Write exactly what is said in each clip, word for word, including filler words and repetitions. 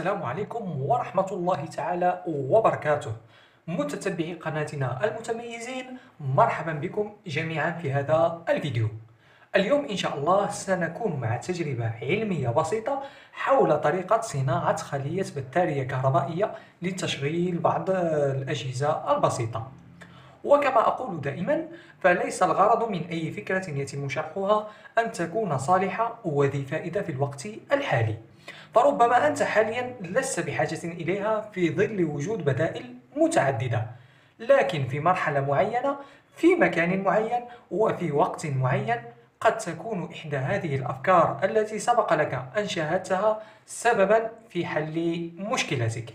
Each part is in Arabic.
والسلام عليكم ورحمة الله تعالى وبركاته. متتبعي قناتنا المتميزين، مرحبا بكم جميعا في هذا الفيديو. اليوم إن شاء الله سنكون مع تجربة علمية بسيطة حول طريقة صناعة خلية بطارية كهربائية لتشغيل بعض الأجهزة البسيطة. وكما أقول دائما، فليس الغرض من أي فكرة يتم شرحها أن تكون صالحة وذي فائدة في الوقت الحالي، فربما أنت حاليا لست بحاجة إليها في ظل وجود بدائل متعددة، لكن في مرحلة معينة في مكان معين وفي وقت معين قد تكون إحدى هذه الأفكار التي سبق لك أن شاهدتها سببا في حل مشكلتك.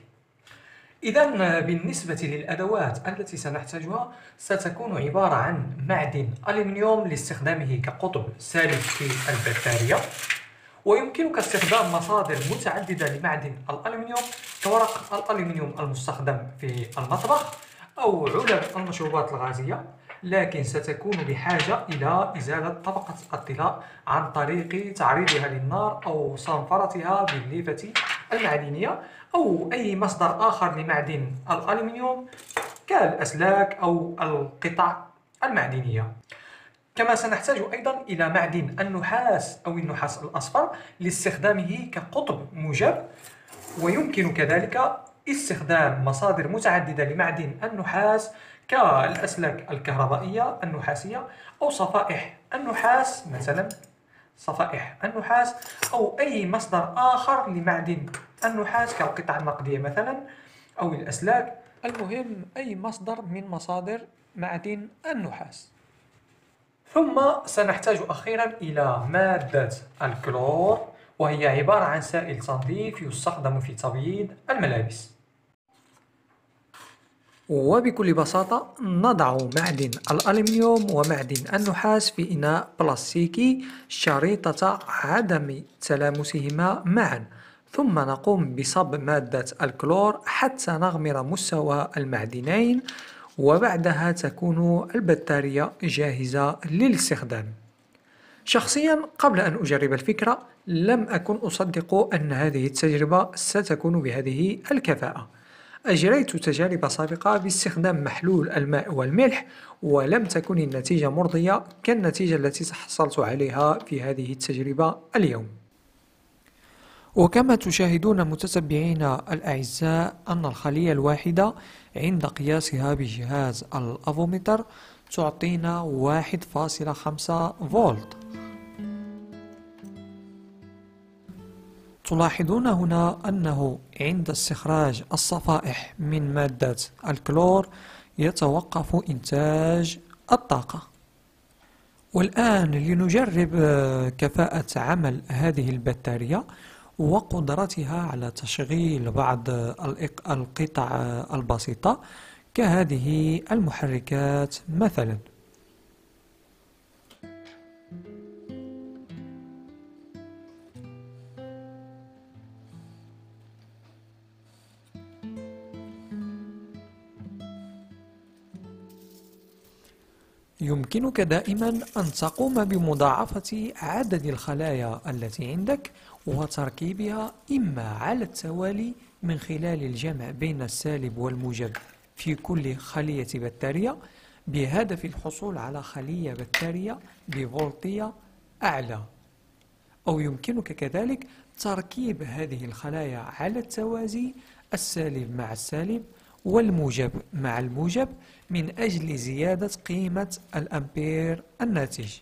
إذا بالنسبة للأدوات التي سنحتاجها، ستكون عبارة عن معدن ألمنيوم لاستخدامه كقطب سالب في البطارية، ويمكنك استخدام مصادر متعددة لمعدن الألمنيوم كورق الألمنيوم المستخدم في المطبخ أو علب المشروبات الغازية، لكن ستكون بحاجة إلى إزالة طبقة الطلاء عن طريق تعريضها للنار أو صنفرتها بالليفة المعدنية أو أي مصدر آخر لمعدن الألمنيوم كالأسلاك أو القطع المعدنية. كما سنحتاج أيضا إلى معدن النحاس أو النحاس الأصفر لاستخدامه كقطب موجب، ويمكن كذلك استخدام مصادر متعددة لمعدن النحاس كالأسلاك الكهربائية النحاسية أو صفائح النحاس، مثلا صفائح النحاس أو أي مصدر آخر لمعدن النحاس كالقطع النقدية مثلا أو الأسلاك. المهم أي مصدر من مصادر معدن النحاس. ثم سنحتاج أخيرا إلى مادة الكلور، وهي عبارة عن سائل تنظيف يستخدم في تبييض الملابس. وبكل بساطة نضع معدن الألمنيوم ومعدن النحاس في إناء بلاستيكي شريطة عدم تلامسهما معا، ثم نقوم بصب مادة الكلور حتى نغمر مستوى المعدنين، وبعدها تكون البطارية جاهزة للاستخدام. شخصيا قبل أن أجرب الفكرة لم أكن أصدق أن هذه التجربة ستكون بهذه الكفاءة. أجريت تجارب سابقة باستخدام محلول الماء والملح، ولم تكن النتيجة مرضية كالنتيجة التي تحصلت عليها في هذه التجربة اليوم. وكما تشاهدون متتبعينا الأعزاء، أن الخلية الواحدة عند قياسها بجهاز الأفومتر تعطينا واحد فاصلة خمسة فولت. تلاحظون هنا أنه عند استخراج الصفائح من مادة الكلور يتوقف إنتاج الطاقة. والآن لنجرب كفاءة عمل هذه البطارية وقدرتها على تشغيل بعض القطع البسيطة كهذه المحركات مثلا. يمكنك دائما أن تقوم بمضاعفة عدد الخلايا التي عندك وتركيبها إما على التوالي من خلال الجمع بين السالب والموجب في كل خلية بطارية، بهدف الحصول على خلية بطارية بفولتية أعلى. أو يمكنك كذلك تركيب هذه الخلايا على التوازي، السالب مع السالب والموجب مع الموجب، من أجل زيادة قيمة الأمبير الناتج.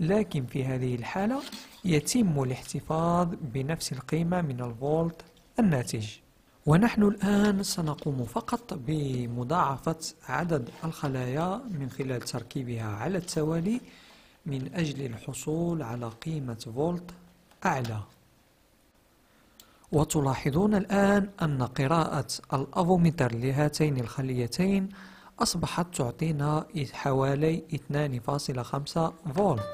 لكن في هذه الحالة يتم الاحتفاظ بنفس القيمة من الفولت الناتج. ونحن الآن سنقوم فقط بمضاعفة عدد الخلايا من خلال تركيبها على التوالي من أجل الحصول على قيمة فولت أعلى. وتلاحظون الآن أن قراءة الأفومتر لهاتين الخليتين أصبحت تعطينا حوالي اثنين فاصلة خمسة فولت.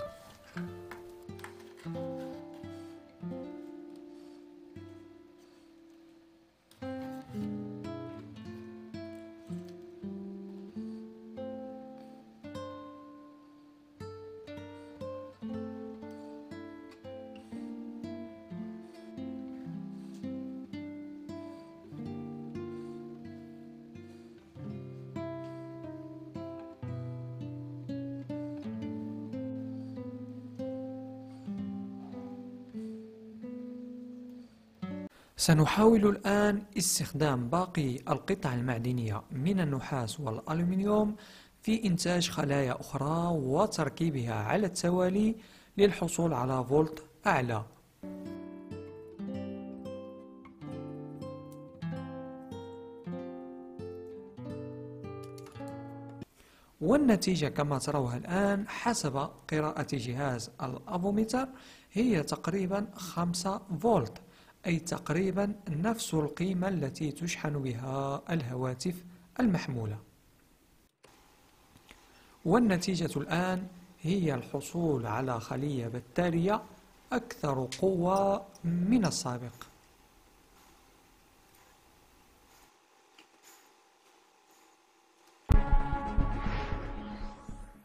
سنحاول الآن استخدام باقي القطع المعدنية من النحاس والألمنيوم في إنتاج خلايا أخرى وتركيبها على التوالي للحصول على فولت أعلى. والنتيجة كما تروها الآن حسب قراءة جهاز الأفوميتر هي تقريبا خمسة فولت، أي تقريبا نفس القيمة التي تشحن بها الهواتف المحمولة. والنتيجة الآن هي الحصول على خلية بكتيرية أكثر قوة من السابق.